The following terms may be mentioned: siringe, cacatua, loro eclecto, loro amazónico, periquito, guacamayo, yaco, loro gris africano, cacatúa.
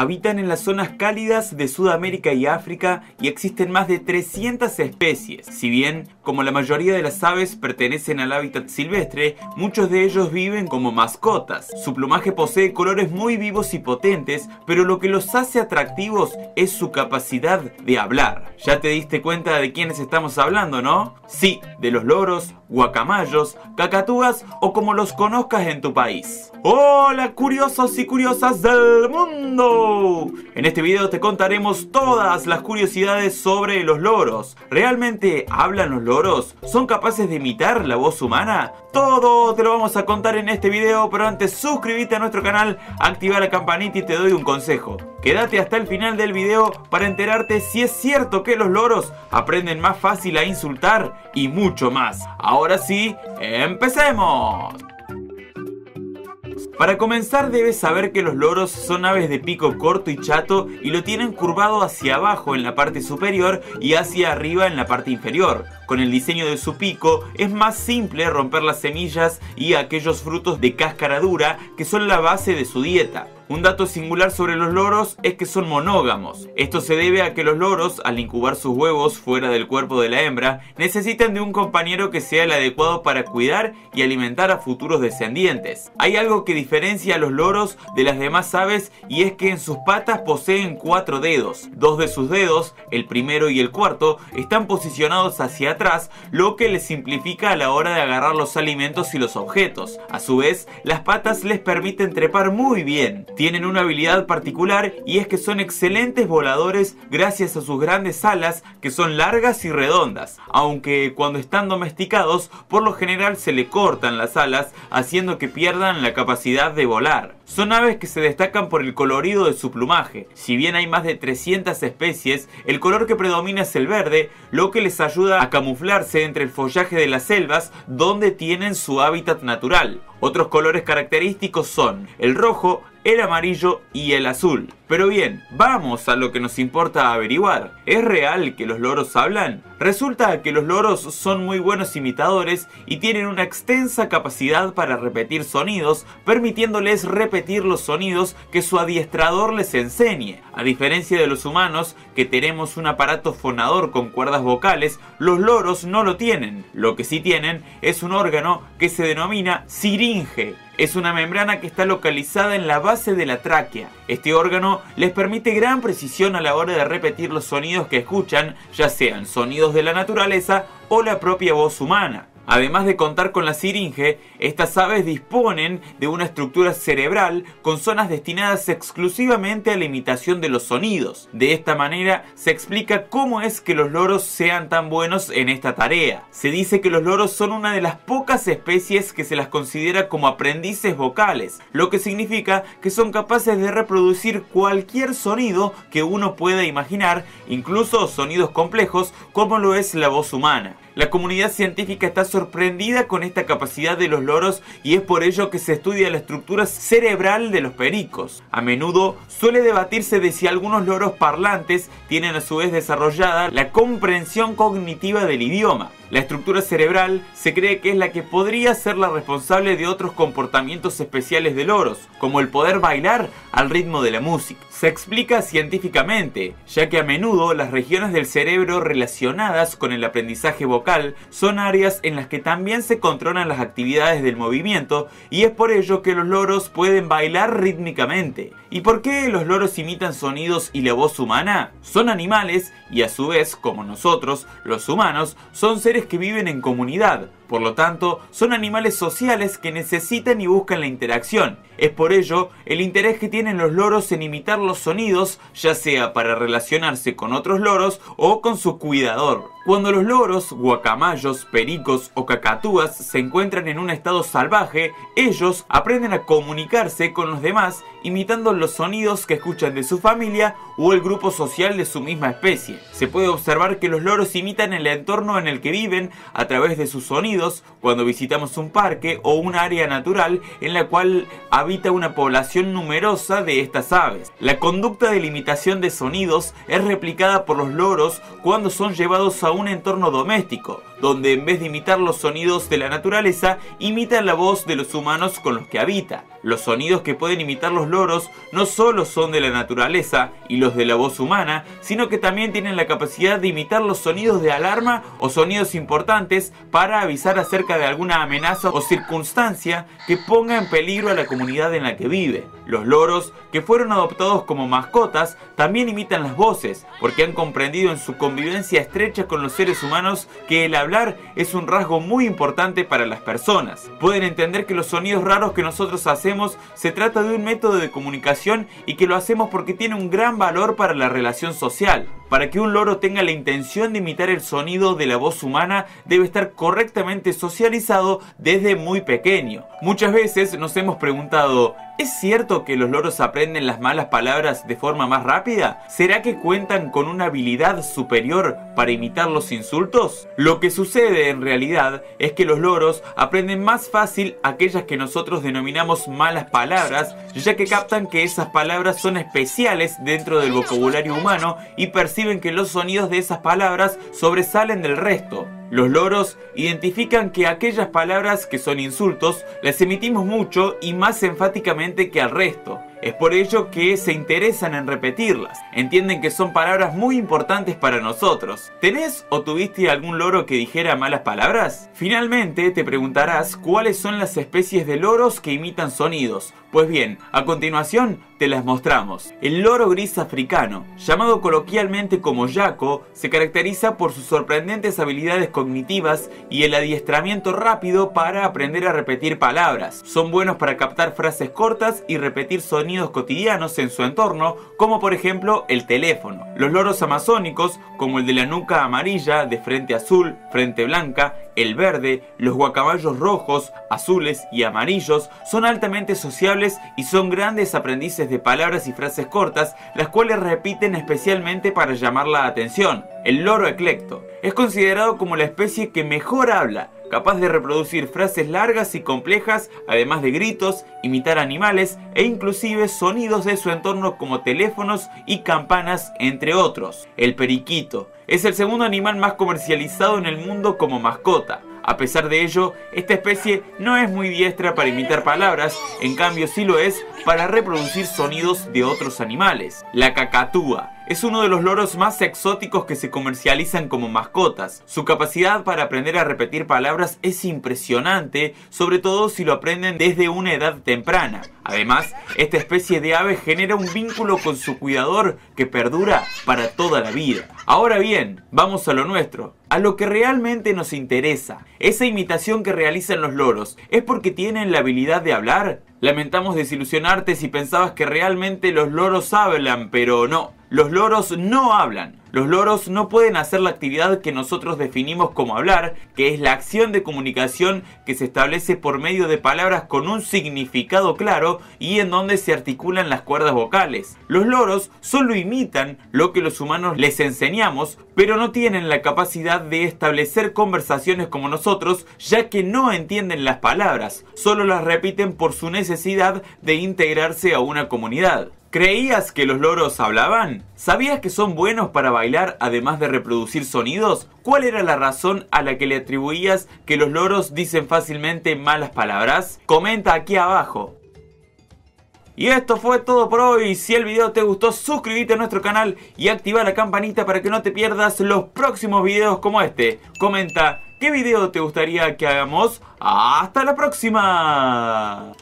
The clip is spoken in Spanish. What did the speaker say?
Habitan en las zonas cálidas de Sudamérica y África y existen más de 300 especies. Si bien, como la mayoría de las aves pertenecen al hábitat silvestre, muchos de ellos viven como mascotas. Su plumaje posee colores muy vivos y potentes, pero lo que los hace atractivos es su capacidad de hablar. Ya te diste cuenta de quiénes estamos hablando, ¿no? Sí, de los loros, guacamayos, cacatúas o como los conozcas en tu país. ¡Hola curiosos y curiosas del mundo! En este video te contaremos todas las curiosidades sobre los loros. ¿Realmente hablan los loros? ¿Son capaces de imitar la voz humana? Todo te lo vamos a contar en este video, pero antes suscríbete a nuestro canal, activa la campanita y te doy un consejo. Quédate hasta el final del video para enterarte si es cierto que los loros aprenden más fácil a insultar y mucho más. Ahora sí, ¡empecemos! Para comenzar debes saber que los loros son aves de pico corto y chato y lo tienen curvado hacia abajo en la parte superior y hacia arriba en la parte inferior. Con el diseño de su pico es más simple romper las semillas y aquellos frutos de cáscara dura que son la base de su dieta. Un dato singular sobre los loros es que son monógamos. Esto se debe a que los loros, al incubar sus huevos fuera del cuerpo de la hembra, necesitan de un compañero que sea el adecuado para cuidar y alimentar a futuros descendientes. Hay algo que diferencia a los loros de las demás aves y es que en sus patas poseen 4 dedos. 2 de sus dedos, el primero y el cuarto, están posicionados hacia atrás, lo que les simplifica a la hora de agarrar los alimentos y los objetos. A su vez, las patas les permiten trepar muy bien. Tienen una habilidad particular y es que son excelentes voladores gracias a sus grandes alas que son largas y redondas, aunque cuando están domesticados por lo general se le cortan las alas haciendo que pierdan la capacidad de volar. Son aves que se destacan por el colorido de su plumaje. Si bien hay más de 300 especies, el color que predomina es el verde, lo que les ayuda a camuflarse entre el follaje de las selvas donde tienen su hábitat natural. Otros colores característicos son el rojo, el amarillo y el azul. Pero bien, vamos a lo que nos importa averiguar. ¿Es real que los loros hablan? Resulta que los loros son muy buenos imitadores y tienen una extensa capacidad para repetir sonidos, permitiéndoles repetir los sonidos que su adiestrador les enseñe. A diferencia de los humanos, que tenemos un aparato fonador con cuerdas vocales, los loros no lo tienen. Lo que sí tienen es un órgano que se denomina siringe. Es una membrana que está localizada en la base de la tráquea. Este órgano les permite gran precisión a la hora de repetir los sonidos que escuchan, ya sean sonidos de la naturaleza o la propia voz humana. Además de contar con la siringe, estas aves disponen de una estructura cerebral con zonas destinadas exclusivamente a la imitación de los sonidos. De esta manera se explica cómo es que los loros sean tan buenos en esta tarea. Se dice que los loros son una de las pocas especies que se las considera como aprendices vocales, lo que significa que son capaces de reproducir cualquier sonido que uno pueda imaginar, incluso sonidos complejos como lo es la voz humana. La comunidad científica está sorprendida con esta capacidad de los loros y es por ello que se estudia la estructura cerebral de los pericos. A menudo suele debatirse de si algunos loros parlantes tienen a su vez desarrollada la comprensión cognitiva del idioma. La estructura cerebral se cree que es la que podría ser la responsable de otros comportamientos especiales de loros, como el poder bailar al ritmo de la música. Se explica científicamente, ya que a menudo las regiones del cerebro relacionadas con el aprendizaje vocal son áreas en las que también se controlan las actividades del movimiento y es por ello que los loros pueden bailar rítmicamente. ¿Y por qué los loros imitan sonidos y la voz humana? Son animales y a su vez, como nosotros, los humanos, son seres que viven en comunidad, por lo tanto, son animales sociales que necesitan y buscan la interacción. Es por ello el interés que tienen los loros en imitar los sonidos, ya sea para relacionarse con otros loros o con su cuidador. Cuando los loros, guacamayos, pericos o cacatúas se encuentran en un estado salvaje, ellos aprenden a comunicarse con los demás imitando los sonidos que escuchan de su familia o el grupo social de su misma especie. Se puede observar que los loros imitan el entorno en el que viven a través de sus sonidos cuando visitamos un parque o un área natural en la cual habita una población numerosa de estas aves. La conducta de imitación de sonidos es replicada por los loros cuando son llevados a un entorno doméstico. donde en vez de imitar los sonidos de la naturaleza, imitan la voz de los humanos con los que habita. Los sonidos que pueden imitar los loros no solo son de la naturaleza y los de la voz humana, sino que también tienen la capacidad de imitar los sonidos de alarma o sonidos importantes para avisar acerca de alguna amenaza o circunstancia que ponga en peligro a la comunidad en la que vive. Los loros, que fueron adoptados como mascotas, también imitan las voces, porque han comprendido en su convivencia estrecha con los seres humanos que el hablar es un rasgo muy importante para las personas. Pueden entender que los sonidos raros que nosotros hacemos se trata de un método de comunicación y que lo hacemos porque tiene un gran valor para la relación social. Para que un loro tenga la intención de imitar el sonido de la voz humana, debe estar correctamente socializado desde muy pequeño. Muchas veces nos hemos preguntado, ¿es cierto que los loros aprenden las malas palabras de forma más rápida? ¿Será que cuentan con una habilidad superior para imitar los insultos? Lo que sucede en realidad es que los loros aprenden más fácil aquellas que nosotros denominamos malas palabras, ya que captan que esas palabras son especiales dentro del vocabulario humano y perciben que los sonidos de esas palabras sobresalen del resto. Los loros identifican que aquellas palabras que son insultos las emitimos mucho y más enfáticamente que al resto. Es por ello que se interesan en repetirlas. Entienden que son palabras muy importantes para nosotros. ¿Tenés o tuviste algún loro que dijera malas palabras? Finalmente te preguntarás cuáles son las especies de loros que imitan sonidos. Pues bien, a continuación te las mostramos. El loro gris africano, llamado coloquialmente como yaco, se caracteriza por sus sorprendentes habilidades cognitivas y el adiestramiento rápido para aprender a repetir palabras. Son buenos para captar frases cortas y repetir sonidos cotidianos en su entorno, como por ejemplo el teléfono. Los loros amazónicos, como el de la nuca amarilla, de frente azul, frente blanca, el verde, los guacamayos rojos, azules y amarillos, son altamente sociables y son grandes aprendices de palabras y frases cortas, las cuales repiten especialmente para llamar la atención. El loro eclecto es considerado como la especie que mejor habla, capaz de reproducir frases largas y complejas, además de gritos, imitar animales e inclusive sonidos de su entorno como teléfonos y campanas, entre otros. El periquito es el segundo animal más comercializado en el mundo como mascota. A pesar de ello, esta especie no es muy diestra para imitar palabras, en cambio sí lo es para reproducir sonidos de otros animales. La cacatúa es uno de los loros más exóticos que se comercializan como mascotas. Su capacidad para aprender a repetir palabras es impresionante, sobre todo si lo aprenden desde una edad temprana. Además, esta especie de ave genera un vínculo con su cuidador que perdura para toda la vida. Ahora bien, vamos a lo nuestro, a lo que realmente nos interesa. Esa imitación que realizan los loros, ¿es porque tienen la habilidad de hablar? Lamentamos desilusionarte si pensabas que realmente los loros hablan, pero no. Los loros no hablan. Los loros no pueden hacer la actividad que nosotros definimos como hablar, que es la acción de comunicación que se establece por medio de palabras con un significado claro y en donde se articulan las cuerdas vocales. Los loros solo imitan lo que los humanos les enseñamos, pero no tienen la capacidad de establecer conversaciones como nosotros, ya que no entienden las palabras, solo las repiten por su necesidad de integrarse a una comunidad. ¿Creías que los loros hablaban? ¿Sabías que son buenos para bailar además de reproducir sonidos? ¿Cuál era la razón a la que le atribuías que los loros dicen fácilmente malas palabras? Comenta aquí abajo. Y esto fue todo por hoy. Si el video te gustó, suscríbete a nuestro canal y activa la campanita para que no te pierdas los próximos videos como este. Comenta qué video te gustaría que hagamos. ¡Hasta la próxima!